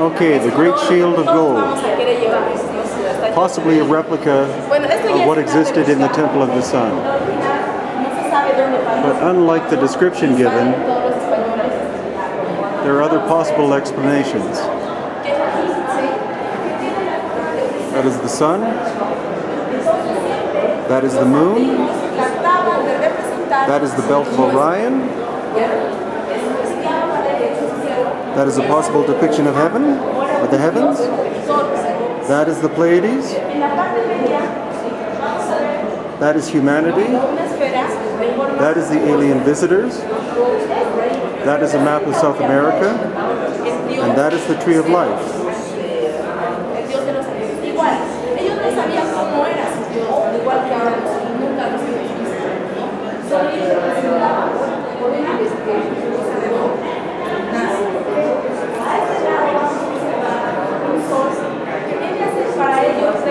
Okay, the Great Shield of Gold, possibly a replica of what existed in the Temple of the Sun. But unlike the description given, there are other possible explanations. That is the sun, that is the moon, that is the belt of Orion, that is a possible depiction of heaven, of the heavens, that is the Pleiades, that is humanity, that is the alien visitors, that is a map of South America, and that is the Tree of Life.